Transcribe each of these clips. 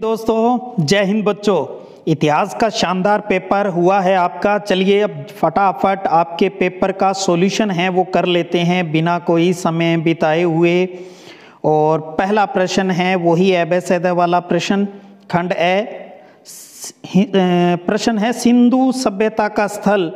दोस्तों जय हिंद बच्चों, इतिहास का शानदार पेपर हुआ है आपका। चलिए अब फटाफट आपके पेपर का सॉल्यूशन है वो कर लेते हैं बिना कोई समय बिताए हुए। और पहला प्रश्न है वही एबेसेदा वाला प्रश्न, खंड ए। प्रश्न है सिंधु सभ्यता का स्थल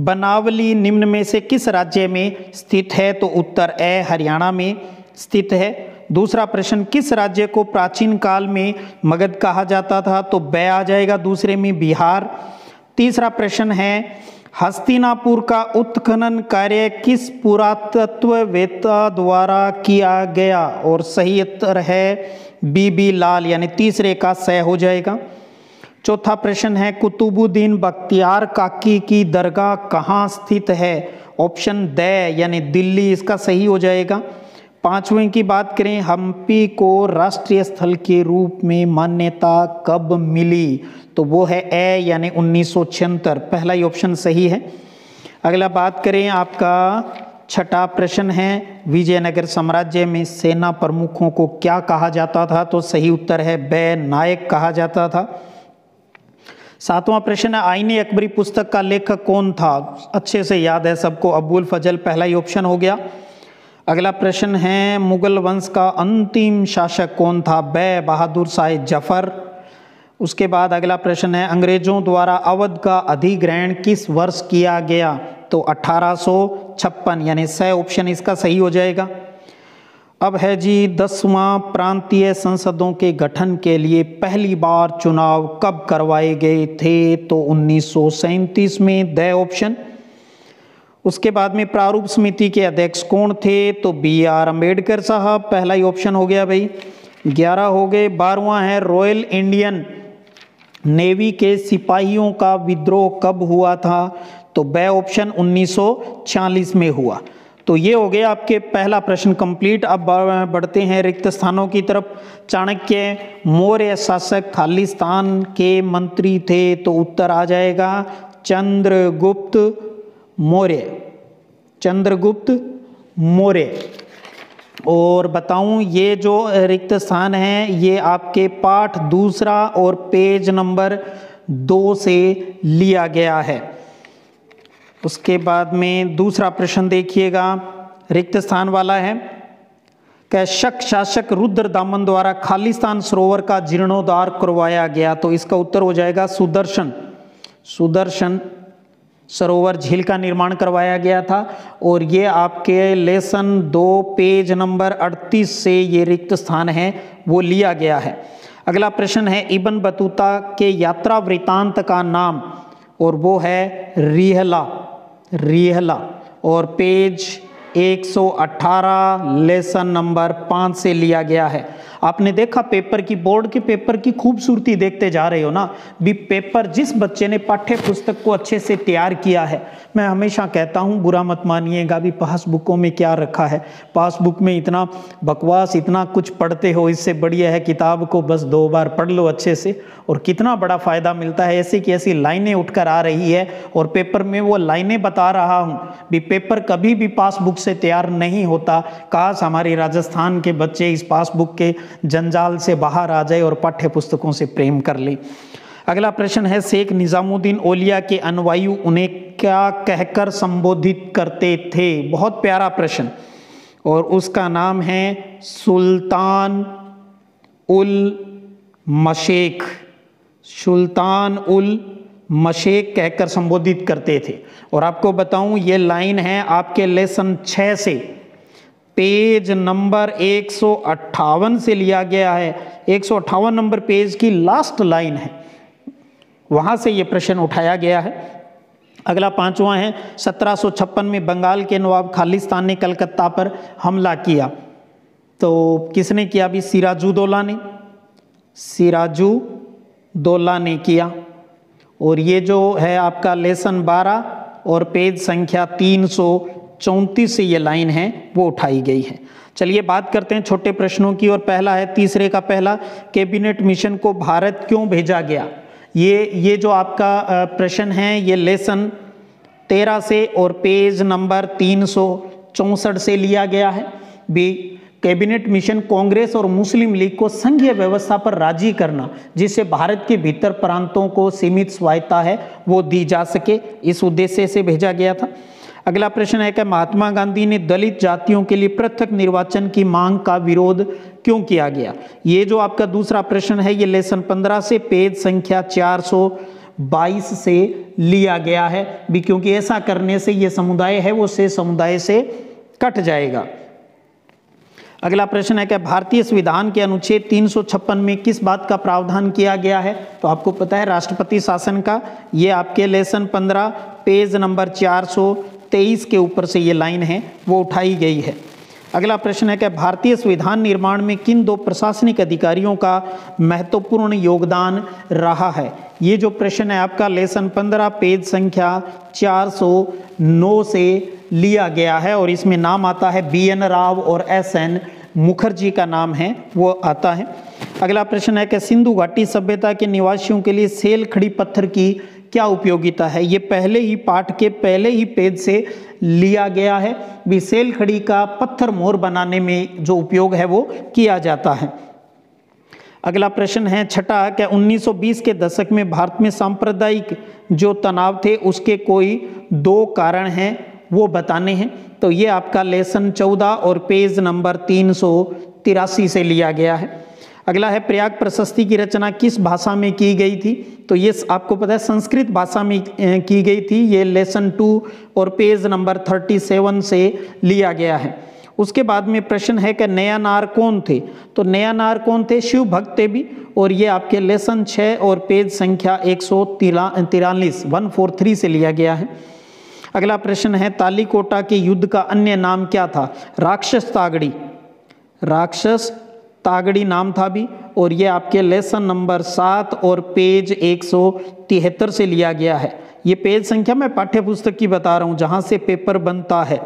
बनावली निम्न में से किस राज्य में स्थित है? तो उत्तर ए हरियाणा में स्थित है। दूसरा प्रश्न, किस राज्य को प्राचीन काल में मगध कहा जाता था? तो ब आ जाएगा दूसरे में, बिहार। तीसरा प्रश्न है हस्तिनापुर का उत्खनन कार्य किस पुरातत्ववेत्ता द्वारा किया गया? और सही उत्तर है बी लाल, यानी तीसरे का स हो जाएगा। चौथा प्रश्न है कुतुबुद्दीन बख्तियार काकी की दरगाह कहाँ स्थित है? ऑप्शन द यानी दिल्ली, इसका सही हो जाएगा। पांचवें की बात करें, हम्पी को राष्ट्रीय स्थल के रूप में मान्यता कब मिली? तो वो है ए यानी 1976, पहला ही ऑप्शन सही है। अगला बात करें आपका छठा प्रश्न है, विजयनगर साम्राज्य में सेना प्रमुखों को क्या कहा जाता था? तो सही उत्तर है ब नायक कहा जाता था। सातवां प्रश्न है आईने अकबरी पुस्तक का लेखक कौन था? अच्छे से याद है सबको, अबुल फजल पहला ही ऑप्शन हो गया। अगला प्रश्न है मुगल वंश का अंतिम शासक कौन था? ब बहादुर शाह जफर। उसके बाद अगला प्रश्न है अंग्रेजों द्वारा अवध का अधिग्रहण किस वर्ष किया गया? तो 1856, यानी स ऑप्शन इसका सही हो जाएगा। अब है जी 10वां, प्रांतीय संसदों के गठन के लिए पहली बार चुनाव कब करवाए गए थे? तो 1937 में, द ऑप्शन। उसके बाद में प्रारूप समिति के अध्यक्ष कौन थे? तो BR अंबेडकर साहब, पहला ही ऑप्शन हो गया भाई। 11 हो गए। 12वां है रॉयल इंडियन नेवी के सिपाहियों का विद्रोह कब हुआ था? तो ब ऑप्शन 1946 में हुआ। तो ये हो गए आपके पहला प्रश्न कंप्लीट। अब बढ़ते हैं रिक्त स्थानों की तरफ। चाणक्य मौर्य शासक खालिस्तान के मंत्री थे, तो उत्तर आ जाएगा चंद्रगुप्त मौर्य, चंद्रगुप्त मौर्य। और बताऊं ये जो रिक्त स्थान है ये आपके पाठ दूसरा और पेज नंबर 2 से लिया गया है। उसके बाद में दूसरा प्रश्न देखिएगा, रिक्त स्थान वाला है, कश्यप शासक रुद्रदामन द्वारा खालिस्तान सरोवर का जीर्णोद्धार करवाया गया। तो इसका उत्तर हो जाएगा सुदर्शन, सुदर्शन सरोवर झील का निर्माण करवाया गया था। और ये आपके लेसन 2 पेज नंबर 38 से ये रिक्त स्थान है वो लिया गया है। अगला प्रश्न है इब्न बतूता के यात्रा वृतांत का नाम, और वो है रिहला, रिहला। और पेज 118 लेसन नंबर 5 से लिया गया है। आपने देखा पेपर की, बोर्ड के पेपर की खूबसूरती देखते जा रहे हो ना भी। पेपर जिस बच्चे ने पाठ्य पुस्तक को अच्छे से तैयार किया है, मैं हमेशा कहता हूँ बुरा मत मानिएगा भी, पास बुकों में क्या रखा है, पास बुक में इतना बकवास इतना कुछ पढ़ते हो, इससे बढ़िया है किताब को बस 2 बार पढ़ लो अच्छे से। और कितना बड़ा फ़ायदा मिलता है, ऐसी की ऐसी लाइनें उठकर आ रही है और पेपर में वो लाइनें बता रहा हूँ भी। पेपर कभी भी पास बुक से तैयार नहीं होता। काश हमारे राजस्थान के बच्चे इस पासबुक के जंजाल से बाहर आ जाए और पाठ्य पुस्तकों से प्रेम कर ले। अगला प्रश्न है शेख निजामुद्दीन औलिया के अनुयायी उन्हें क्या कहकर संबोधित करते थे? बहुत प्यारा प्रश्न, और उसका नाम है सुल्तान उल मशेक, सुल्तान उल मशेक कहकर संबोधित करते थे। और आपको बताऊं ये लाइन है आपके लेसन 6 से पेज नंबर 158 से लिया गया है। 158 नंबर पेज की लास्ट लाइन है, वहां से ये प्रश्न उठाया गया है। अगला 5वां है 1756 में बंगाल के नवाब खालिस्तान ने कलकत्ता पर हमला किया, तो किसने किया भी? सिराजुद्दौला ने, सिराजुद्दौला ने किया। और ये जो है आपका लेसन 12 और पेज संख्या 334 से ये लाइन है वो उठाई गई है। चलिए बात करते हैं छोटे प्रश्नों की, और पहला है तीसरे का पहला, कैबिनेट मिशन को भारत क्यों भेजा गया? ये जो आपका प्रश्न है ये लेसन 13 से और पेज नंबर 364 से लिया गया है भी। कैबिनेट मिशन कांग्रेस और मुस्लिम लीग को संघीय व्यवस्था पर राजी करना, जिससे भारत के भीतर प्रांतों को सीमित स्वायत्ता है वो दी जा सके, इस उद्देश्य से भेजा गया था। अगला प्रश्न है कि महात्मा गांधी ने दलित जातियों के लिए पृथक निर्वाचन की मांग का विरोध क्यों किया गया। ये जो आपका दूसरा प्रश्न है ये लेसन 15 से पेज संख्या 422 से लिया गया है भी, क्योंकि ऐसा करने से ये समुदाय है वो से समुदाय से कट जाएगा। अगला प्रश्न है कि भारतीय संविधान के अनुच्छेद 356 में किस बात का प्रावधान किया गया है, तो आपको पता है राष्ट्रपति शासन का। ये आपके लेसन 15 पेज नंबर 423 के ऊपर से ये लाइन है वो उठाई गई है। अगला प्रश्न है कि भारतीय संविधान निर्माण में किन दो प्रशासनिक अधिकारियों का महत्वपूर्ण योगदान रहा है। ये जो प्रश्न है आपका लेसन 15 पेज संख्या 409 से लिया गया है और इसमें नाम आता है BN राव और SN मुखर्जी का नाम है वो आता है। अगला प्रश्न है कि सिंधु घाटी सभ्यता के निवासियों के लिए सेल खड़ी पत्थर की क्या उपयोगिता है। ये पहले ही पाठ के पहले ही पेज से लिया गया है भी, सेल खड़ी का पत्थर मोर बनाने में जो उपयोग है वो किया जाता है। अगला प्रश्न है छठा क्या 1920 के दशक में भारत में सांप्रदायिक जो तनाव थे उसके कोई दो कारण हैं वो बताने हैं, तो ये आपका लेसन 14 और पेज नंबर 383 से लिया गया है। अगला है प्रयाग प्रशस्ति की रचना किस भाषा में की गई थी, तो ये आपको पता है संस्कृत भाषा में की गई थी। ये लेसन 2 और पेज नंबर 37 से लिया गया है। उसके बाद में प्रश्न है कि नयानार कौन थे, तो नयानार कौन थे, शिव भक्त थे भी, और ये आपके लेसन 6 और पेज संख्या 143 से लिया गया है। अगला प्रश्न है तालिकोटा के युद्ध का अन्य नाम क्या था, राक्षस तागड़ी, राक्षस तागड़ी नाम था भी, और ये आपके लेसन नंबर 7 और पेज 173 से लिया गया है। ये पेज संख्या मैं पाठ्यपुस्तक की बता रहा हूँ जहाँ से पेपर बनता है।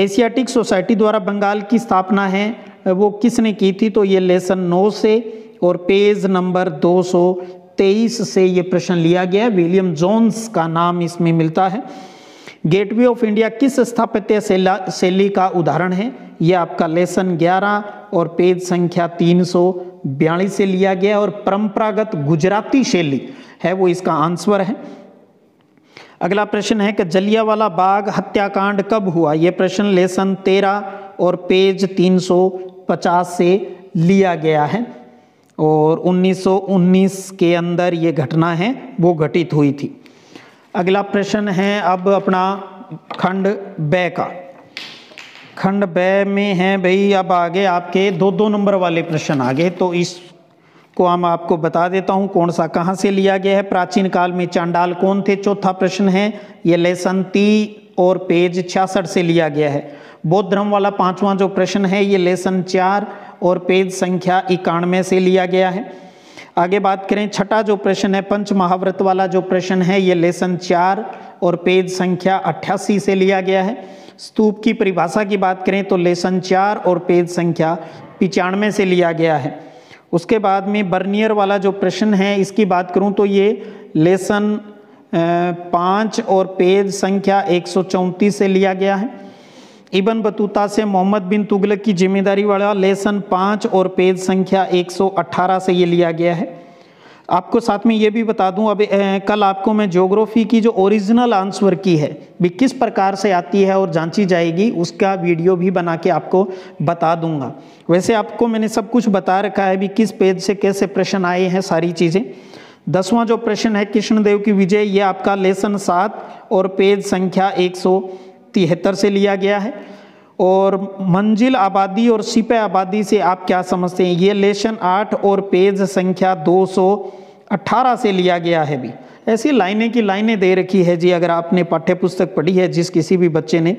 एशियाटिक सोसाइटी द्वारा बंगाल की स्थापना है वो किसने की थी, तो ये लेसन 9 से और पेज नंबर 223 से ये प्रश्न लिया गया है। विलियम जोन्स का नाम इसमें मिलता है। गेटवे ऑफ इंडिया किस स्थापत्य शैली का उदाहरण है, ये आपका लेसन 11 और पेज संख्या 342 से लिया गया, और परंपरागत गुजराती शैली है वो इसका आंसर है। अगला प्रश्न है कि जलियांवाला बाग हत्याकांड कब हुआ, ये प्रश्न लेसन 13 और पेज 350 से लिया गया है, और 1919 के अंदर ये घटना है वो घटित हुई थी। अगला प्रश्न है अब अपना खंड ब का, खंड ब में है भाई अब आगे आपके दो नंबर वाले प्रश्न आगे, तो इसको हम आपको बता देता हूँ कौन सा कहाँ से लिया गया है। प्राचीन काल में चांडाल कौन थे, चौथा प्रश्न है, ये लेसन 3 और पेज 66 से लिया गया है। बौद्ध धर्म वाला पांचवा जो प्रश्न है ये लेसन 4 और पेज संख्या 91 से लिया गया है। आगे बात करें छठा जो प्रश्न है पंच महाव्रत वाला जो प्रश्न है ये लेसन 4 और पेज संख्या 88 से लिया गया है। स्तूप की परिभाषा की बात करें तो लेसन 4 और पेज संख्या 95 से लिया गया है। उसके बाद में बर्नियर वाला जो प्रश्न है इसकी बात करूं तो ये लेसन 5 और पेज संख्या 134 से लिया गया है। इबन बतूता से मोहम्मद बिन तुगलक की जिम्मेदारी वाला लेसन 5 और पेज संख्या 118 से ये लिया गया है। आपको साथ में ये भी बता दूं अब कल आपको मैं ज्योग्राफी की जो ओरिजिनल आंसर की है भी किस प्रकार से आती है और जांची जाएगी उसका वीडियो भी बना के आपको बता दूंगा। वैसे आपको मैंने सब कुछ बता रखा है भी किस पेज से कैसे प्रश्न आए हैं सारी चीज़ें। 10वां जो प्रश्न है कृष्णदेव की विजय, ये आपका लेसन 7 और पेज संख्या 173 से लिया गया है। और मंजिल आबादी और सिपह आबादी से आप क्या समझते हैं, ये लेसन 8 और पेज संख्या 218 से लिया गया है भी। ऐसी लाइनें की लाइनें दे रखी है जी, अगर आपने पाठ्यपुस्तक पढ़ी है जिस किसी भी बच्चे ने।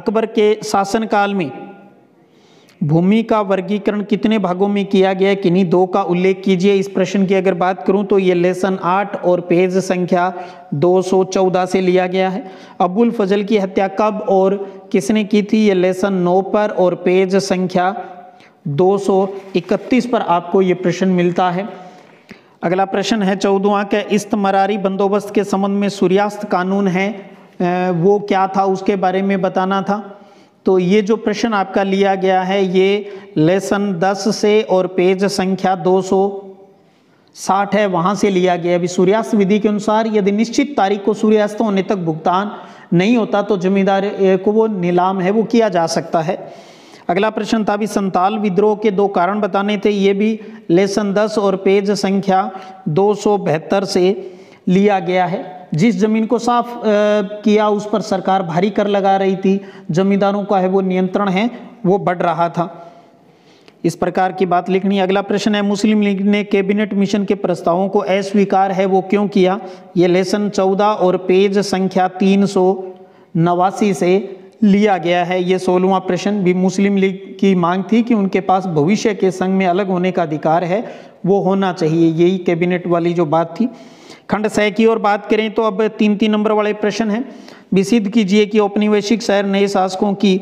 अकबर के शासनकाल में भूमि का वर्गीकरण कितने भागों में किया गया है, किन्हीं दो का उल्लेख कीजिए। इस प्रश्न की अगर बात करूं तो ये लेसन 8 और पेज संख्या 214 से लिया गया है। अबुल फजल की हत्या कब और किसने की थी, ये लेसन 9 पर और पेज संख्या 231 पर आपको ये प्रश्न मिलता है। अगला प्रश्न है 14वां का इस्तमरारी बंदोबस्त के संबंध में सूर्यास्त कानून है वो क्या था उसके बारे में बताना था। तो ये जो प्रश्न आपका लिया गया है ये लेसन 10 से और पेज संख्या 260 है वहाँ से लिया गया। अभी सूर्यास्त विधि के अनुसार यदि निश्चित तारीख को सूर्यास्त होने तक भुगतान नहीं होता तो जमींदार को वो नीलाम है वो किया जा सकता है। अगला प्रश्न था भी संताल विद्रोह के दो कारण बताने थे, ये भी लेसन 10 और पेज संख्या 272 से लिया गया है। जिस ज़मीन को साफ किया उस पर सरकार भारी कर लगा रही थी, जमींदारों का है वो नियंत्रण है वो बढ़ रहा था, इस प्रकार की बात लिखनी। अगला प्रश्न है मुस्लिम लीग ने कैबिनेट मिशन के प्रस्तावों को अस्वीकार है वो क्यों किया, ये लेसन 14 और पेज संख्या 389 से लिया गया है। ये 16वां प्रश्न भी मुस्लिम लीग की मांग थी कि उनके पास भविष्य के संघ में अलग होने का अधिकार है वो होना चाहिए, यही कैबिनेट वाली जो बात थी। खंड सह की ओर बात करें तो अब 3-3 नंबर वाले प्रश्न हैं। विसिद्ध कीजिए कि औपनिवेशिक शहर नए शासकों की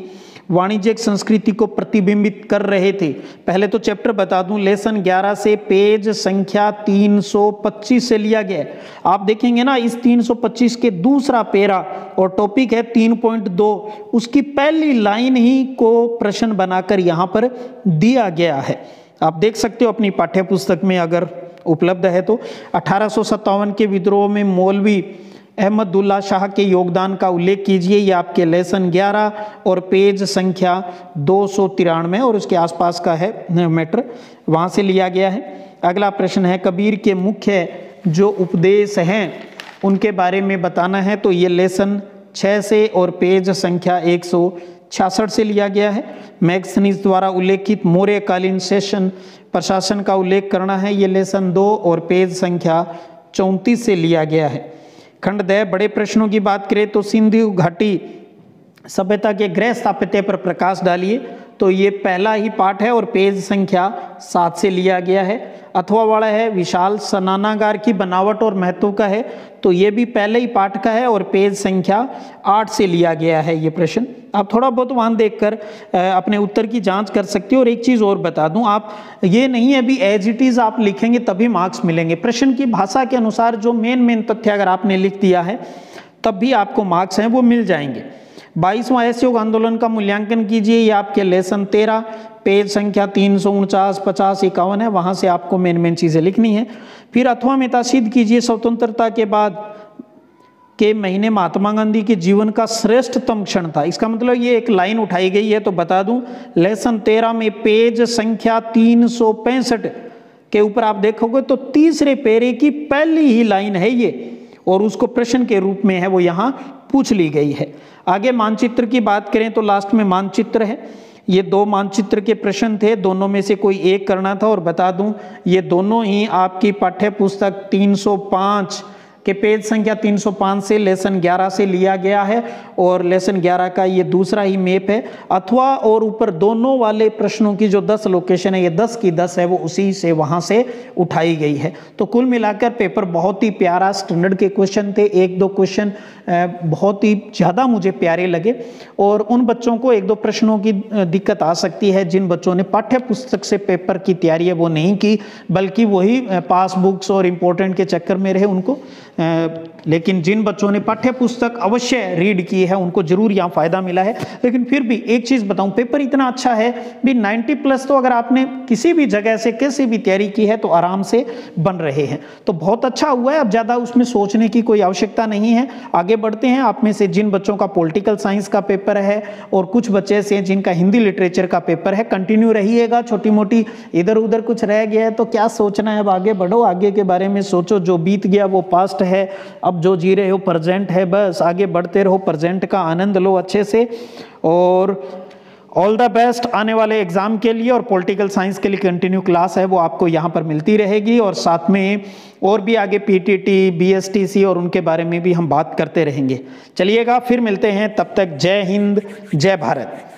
वाणिज्यिक संस्कृति को प्रतिबिंबित कर रहे थे। पहले तो चैप्टर बता दूं, लेसन 11 से पेज संख्या 325 से लिया गया है। आप देखेंगे ना इस 325 के दूसरा पेरा और टॉपिक है 3.2, उसकी पहली लाइन ही को प्रश्न बनाकर यहाँ पर दिया गया है। आप देख सकते हो अपनी पाठ्य पुस्तक में अगर उपलब्ध है तो। 1857 के विद्रोह में मौलवी अहमदुल्ला शाह के योगदान का उल्लेख कीजिए, ये आपके लेसन 11 और पेज संख्या 293 और उसके आसपास का है मैटर, वहाँ से लिया गया है। अगला प्रश्न है कबीर के मुख्य जो उपदेश हैं उनके बारे में बताना है, तो ये लेसन 6 से और पेज संख्या 166 से लिया गया है। मैगसनीज द्वारा उल्लेखित मौर्यकालीन शासन प्रशासन का उल्लेख करना है, ये लेसन 2 और पेज संख्या 34 से लिया गया है। खंड दह बड़े प्रश्नों की बात करें तो सिंधु घाटी सभ्यता के गृह स्थापत्य पर प्रकाश डालिए, तो ये पहला ही पाठ है और पेज संख्या 7 से लिया गया है। अथवा वाला है विशाल स्नानागार की बनावट और महत्व का है, तो ये भी पहले ही पाठ का है और पेज संख्या 8 से लिया गया है। ये प्रश्न आप थोड़ा बहुत वहाँ देखकर अपने उत्तर की जांच कर सकते हो। और एक चीज़ और बता दूं, आप ये नहीं है भी एज इट इज़ आप लिखेंगे तभी मार्क्स मिलेंगे, प्रश्न की भाषा के अनुसार जो मेन तथ्य अगर आपने लिख दिया है तब भी आपको मार्क्स हैं वो मिल जाएंगे। 22वां असहयोग आंदोलन का मूल्यांकन कीजिए, ये आपके लेसन 13 पेज संख्या 349, 50, 51 है, वहाँ से आपको मेन चीज़ें लिखनी है। फिर अथवा मेता सिद्ध कीजिए स्वतंत्रता के बाद के महीने महात्मा गांधी के जीवन का श्रेष्ठतम क्षण था, इसका मतलब ये एक लाइन उठाई गई है। तो बता दूं लेसन 13 में पेज संख्या 365 के ऊपर आप देखोगे तो तीसरे पेरे की पहली ही लाइन है ये, और उसको प्रश्न के रूप में है वो यहाँ पूछ ली गई है। आगे मानचित्र की बात करें तो लास्ट में मानचित्र है, ये 2 मानचित्र के प्रश्न थे, दोनों में से कोई एक करना था। और बता दूं ये दोनों ही आपकी पाठ्य पुस्तक 305 के पेज संख्या 305 से लेसन 11 से लिया गया है और लेसन 11 का ये दूसरा ही मैप है। अथवा और ऊपर दोनों वाले प्रश्नों की जो 10 लोकेशन है ये 10 की 10 है वो उसी से वहाँ से उठाई गई है। तो कुल मिलाकर पेपर बहुत ही प्यारा, स्टैंडर्ड के क्वेश्चन थे, 1-2 क्वेश्चन बहुत ही ज़्यादा मुझे प्यारे लगे और उन बच्चों को 1-2 प्रश्नों की दिक्कत आ सकती है जिन बच्चों ने पाठ्य पुस्तक से पेपर की तैयारी है वो नहीं की, बल्कि वही पासबुक्स और इम्पोर्टेंट के चक्कर में रहे उनको। लेकिन जिन बच्चों ने पाठ्य पुस्तक अवश्य रीड की है उनको जरूर यहाँ फायदा मिला है। लेकिन फिर भी एक चीज़ बताऊँ, पेपर इतना अच्छा है भी 90+ तो अगर आपने किसी भी जगह से कैसी भी तैयारी की है तो आराम से बन रहे हैं, तो बहुत अच्छा हुआ है। अब ज़्यादा उसमें सोचने की कोई आवश्यकता नहीं है। आगे बढ़ते हैं, आप में से जिन बच्चों का पॉलिटिकल साइंस का पेपर है और कुछ बच्चे से जिनका हिंदी लिटरेचर का पेपर है, कंटिन्यू रहिएगा। छोटी मोटी इधर उधर कुछ रह गया है तो क्या सोचना है, अब आगे बढ़ो, आगे के बारे में सोचो। जो बीत गया वो पास्ट है, अब जो जी रहे हो प्रेजेंट है, बस आगे बढ़ते रहो, प्रेजेंट का आनंद लो अच्छे से। और ऑल द बेस्ट आने वाले एग्जाम के लिए। और पॉलिटिकल साइंस के लिए कंटिन्यू क्लास है वो आपको यहाँ पर मिलती रहेगी और साथ में और भी आगे पीटीटी, बीएसटीसी और उनके बारे में भी हम बात करते रहेंगे। चलिएगा, फिर मिलते हैं, तब तक जय हिंद, जय भारत।